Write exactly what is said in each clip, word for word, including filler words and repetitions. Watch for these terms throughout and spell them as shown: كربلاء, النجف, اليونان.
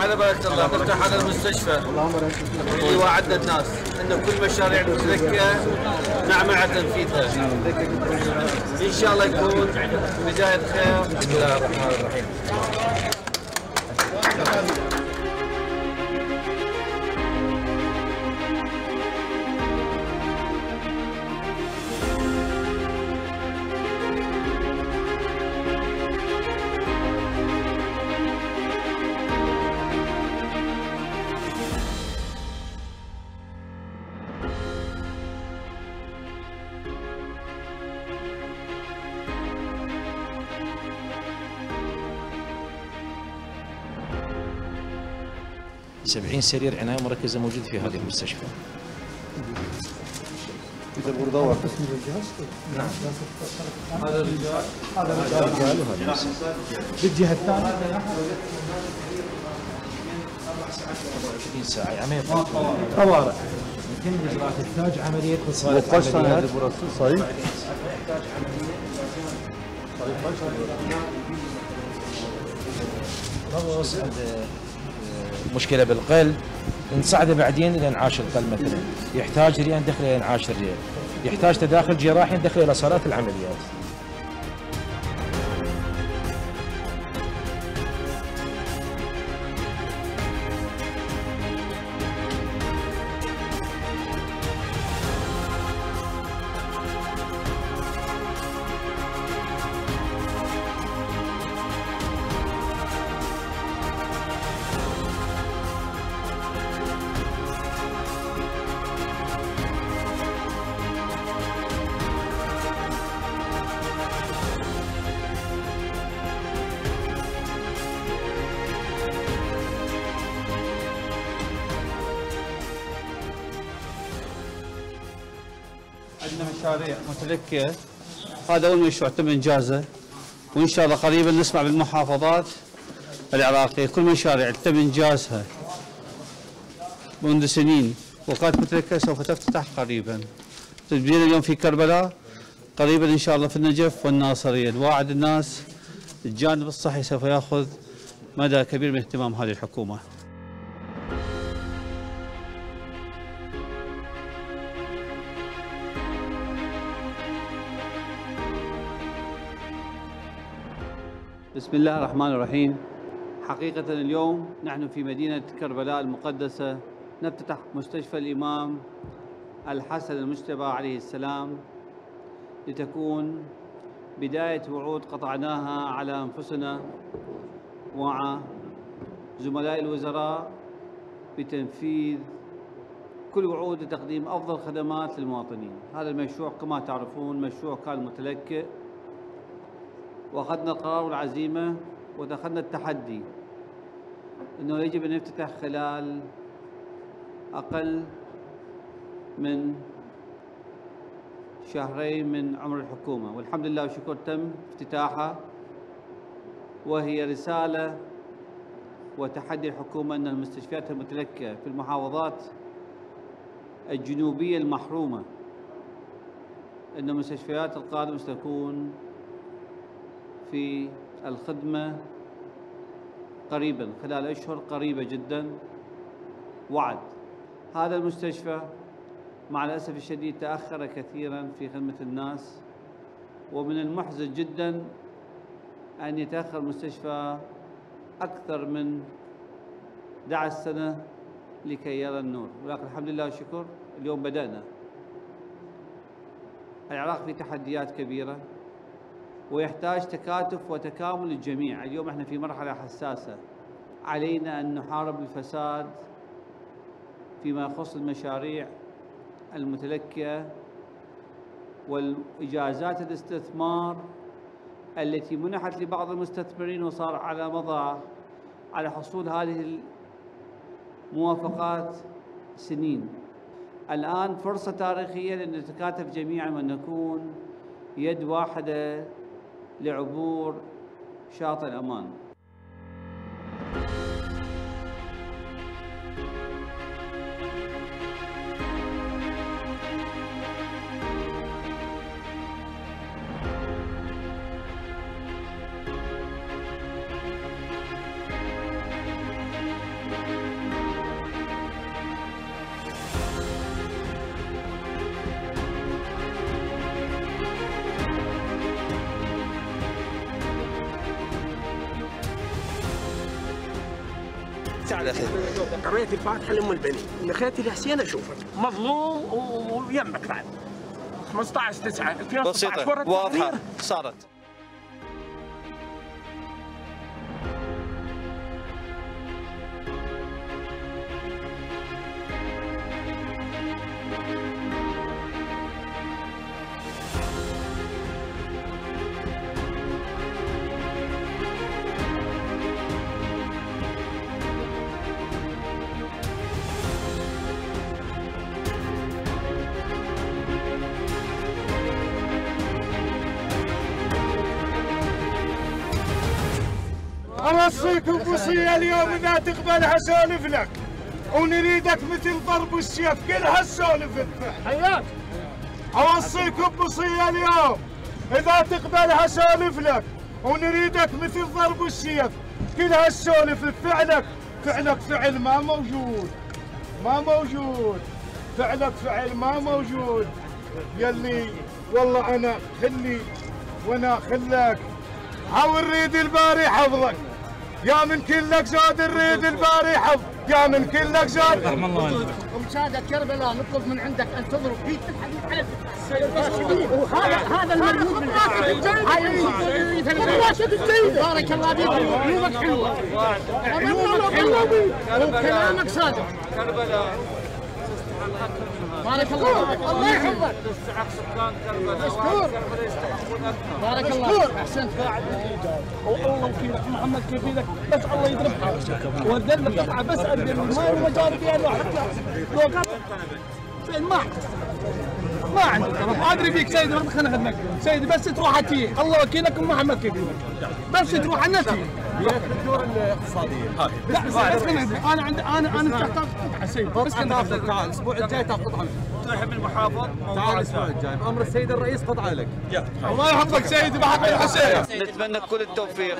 على بركه الله نفتح هذا المستشفى اللي وعدنا الناس انه كل مشاريع مزكه نعمل على تنفيذها. ان شاء الله يكون بدايه خير. بسم الله الرحمن الرحيم. سبعين سرير عناية مركزة موجود في هذه المستشفى. إذا بردوا قسم الرجال؟ نعم. هذا الرجال هذا الرجال وهذا النساء. بالجهة الثانية عشرين ساعة عملية طوارئ. يتم إجراء تحتاج عملية وصاية عمليات. صحيح. تحتاج عملية. مشكله بالقلب نساعده بعدين الى انعاش القلب، مثلا يحتاج رئه ندخله الى انعاش الرئه، يحتاج تداخل جراحي ندخله الى صالات العمليات. عندنا مشاريع متلكه، هذا اول مشروع تم انجازه وان شاء الله قريبا نسمع بالمحافظات العراقيه كل مشاريع تم انجازها منذ سنين وقالت متلكه سوف تفتتح قريبا. تدبير اليوم في كربلاء، قريبا ان شاء الله في النجف والناصريه، نواعد الناس الجانب الصحي سوف ياخذ مدى كبير من اهتمام هذه الحكومه. بسم الله الرحمن الرحيم. حقيقة اليوم نحن في مدينة كربلاء المقدسة نفتتح مستشفى الإمام الحسن المجتبى عليه السلام لتكون بداية وعود قطعناها على أنفسنا ومع زملاء الوزراء بتنفيذ كل وعود لتقديم أفضل خدمات للمواطنين. هذا المشروع كما تعرفون مشروع كان متلكئ، واخذنا القرار والعزيمه ودخلنا التحدي انه يجب ان نفتتح خلال اقل من شهرين من عمر الحكومه، والحمد لله والشكر تم افتتاحها. وهي رساله وتحدي الحكومه ان المستشفيات المتلكه في المحافظات الجنوبيه المحرومه ان مستشفيات القادمه ستكون في الخدمة قريبا خلال أشهر قريبة جدا. وعد هذا المستشفى مع الأسف الشديد تأخر كثيرا في خدمة الناس، ومن المحزن جدا أن يتأخر مستشفى أكثر من أحد عشر سنة لكي يرى النور، ولكن الحمد لله والشكر اليوم بدأنا. العراق في تحديات كبيرة ويحتاج تكاتف وتكامل الجميع. اليوم احنا في مرحلة حساسة، علينا أن نحارب الفساد فيما يخص المشاريع المتلكة والإجازات الاستثمار التي منحت لبعض المستثمرين وصار على مضى على حصول هذه الموافقات سنين. الآن فرصة تاريخية لأن نتكاتف جميعا ونكون يد واحدة لعبور شاطئ الأمان. على خير. قرية الفاتحة لأم البنين، لقيت الحسين أشوفك مظلوم ويمك بعد خمسة عشر تسعة بسيطة واضحة صارت. أوصيكم بوصية اليوم إذا تقبلها سولف لك ونريدك مثل ضرب السيف كلها سولف لك حياك. أوصيكم بوصية اليوم إذا تقبلها سولف لك ونريدك مثل ضرب السيف كلها سولف لك. فعلك فعلك فعل ما موجود ما موجود فعلك فعل ما موجود يلي والله أنا خلي وأنا خلك أو الريد الباري حفظك يا من كلك زاد الريد الباري حفظ يا من كلك زاد. ومشاهدة كربلاء نطلب من عندك ان تضرب في الحديث على وهذا هذا المردود الجيدة. بارك الله فيك عيونك حلوة عيونك حلوة وكلامك صادق. كربلاء تستحق اكثر منها. بارك الله فيك الله يحفظك. تستحق سكان كربلاء مشكور بارك الله احسنت قاعد والله وكيلك محمد كفيلك بس الله يذبحها وذل القطعه بس ادري ما المجال فيها لو حتى لو قطعه زين ما ما عندي ادري فيك سيدي ما خليني اخدمك سيدي بس تروح عتيه الله وكيلك ومحمد كفيلك بس تروح على نفسي الدور الاقتصاديه هذه لا بس انا عندي انا انا تحتاج قطعه سيدي بس تاخذ تعال الاسبوع الجاي تاخذ قطعه من المحافظ تعال الاسبوع الجاي بامر السيد الرئيس قطعه لك الله يحفظك سيدي بحق الحسين. نتمنى كل التوفيق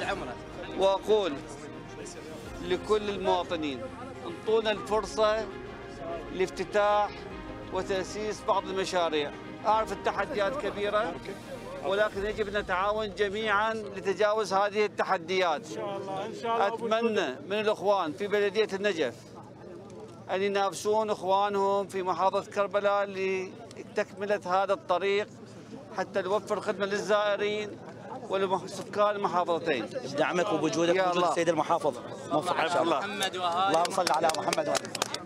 واقول لكل المواطنين انطونا الفرصه لافتتاح وتأسيس بعض المشاريع. أعرف التحديات كبيرة ولكن يجب أن نتعاون جميعاً لتجاوز هذه التحديات. أتمنى من الأخوان في بلدية النجف أن ينافسون أخوانهم في محافظة كربلاء لتكملة هذا الطريق حتى نوفر خدمة للزائرين ولسكان محافظتين. بدعمك وبوجودك وجود السيد المحافظ موفق إن شاء الله. اللهم صل على محمد وآله.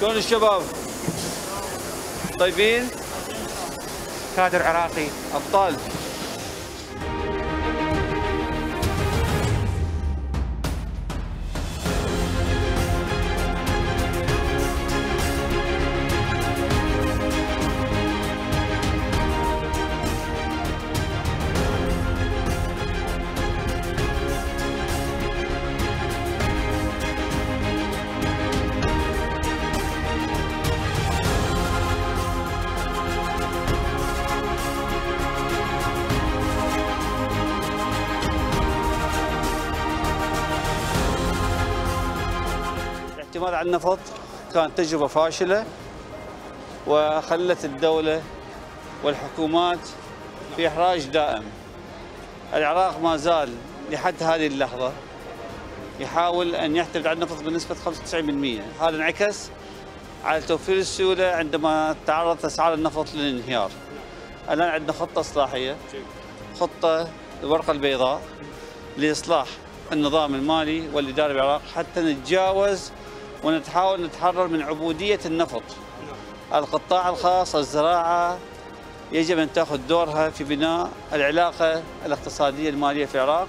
شلون الشباب؟ طيبين؟ كادر عراقي أبطال. الاعتماد على النفط كانت تجربة فاشلة وخلت الدولة والحكومات في إحراج دائم. العراق ما زال لحد هذه اللحظة يحاول أن يعتمد على النفط بنسبة خمسة وتسعين بالمئة. هذا انعكس على توفير السيولة عندما تعرضت أسعار النفط للانهيار. الآن عندنا خطة إصلاحية، خطة الورقة البيضاء لإصلاح النظام المالي والإداري بالعراق حتى نتجاوز ونتحاول نتحرر من عبودية النفط. القطاع الخاص الزراعة يجب أن تأخذ دورها في بناء العلاقة الاقتصادية المالية في العراق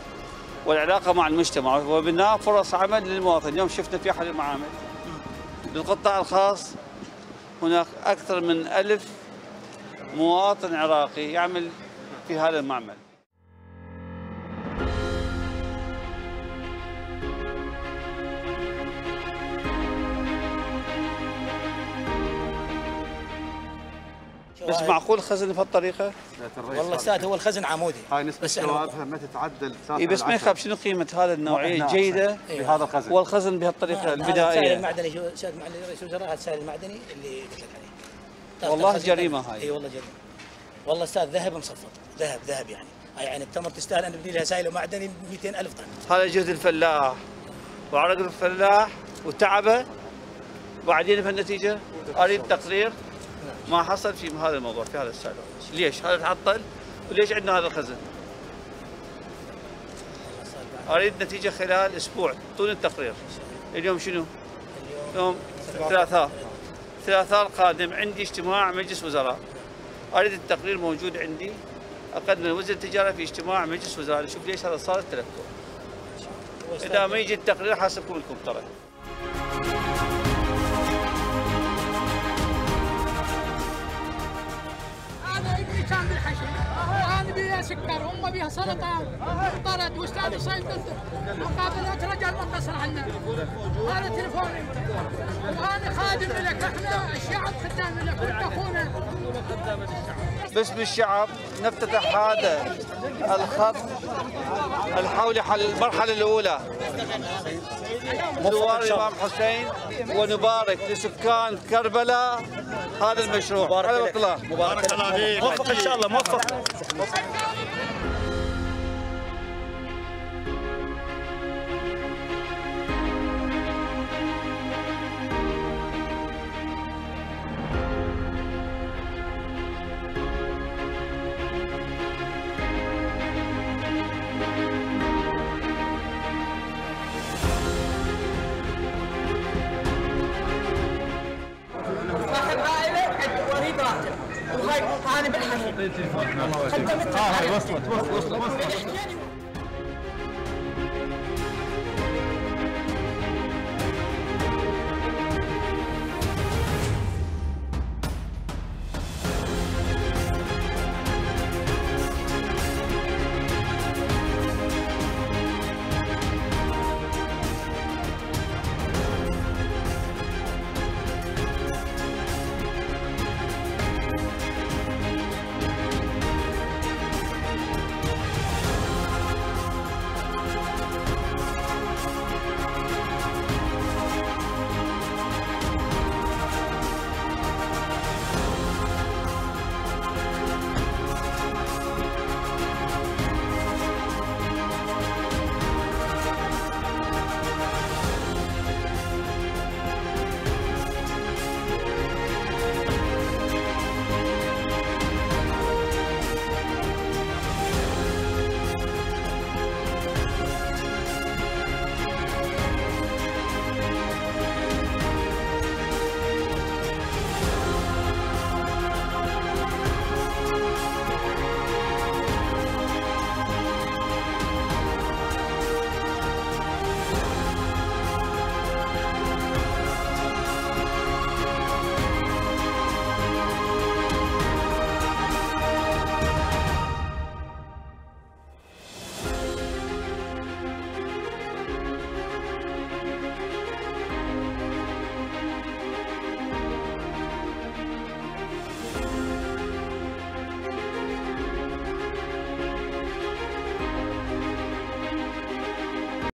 والعلاقة مع المجتمع وبناء فرص عمل للمواطن. اليوم شفنا في أحد المعامل للقطاع الخاص هناك أكثر من ألف مواطن عراقي يعمل في هذا المعمل. مش معقول خزن بهالطريقه؟ والله استاذ هو الخزن عمودي. هاي نسبه جوابها ما تتعدل ثلاثة بالعشرة. بس ما يخاف شنو قيمه هذا النوعيه الجيده بهذا الخزن؟ والخزن بهالطريقه البدائيه. سائل المعدني شو سائل المعدني هذا السائل المعدني اللي قلت لك عليه. والله جريمه هاي. اي والله جريمه. والله استاذ ذهب مصفط، ذهب ذهب يعني. هاي يعني التمر تستاهل ان نبني لها سائل ومعدني مئتين ألف طن. هذا جهد الفلاح وعرق الفلاح وتعبه وبعدين بهالنتيجه قريب تقرير ما حصل في هذا الموضوع في هذا السالفه. ليش هذا تعطل وليش عندنا هذا الخزن؟ اريد نتيجه خلال اسبوع، طول التقرير. اليوم شنو؟ اليوم ثلاثاء، ثلاثاء القادم عندي اجتماع مجلس وزراء، اريد التقرير موجود عندي، اقدمه لوزير التجاره في اجتماع مجلس وزراء نشوف ليش هذا صار التلكؤ. اذا ما يجي التقرير حاسبكم لكم ترى. سكر هم بيها سلطه وطرد واستاذ صايد ضده مقابلات رجال ما قصر عنا. هذا تليفوني وانا خادم لك، احنا الشعب خدام لك وانت اخونا. باسم الشعب نفتتح هذا الخط الحولي حل المرحله الاولى دوار الامام حسين، ونبارك لسكان كربلاء هذا المشروع. مبارك الله، مبارك الله فيك، موفق ان شاء الله، موفق. أنا بالحجم. خدمت. آه وصلت وصلت وصلت.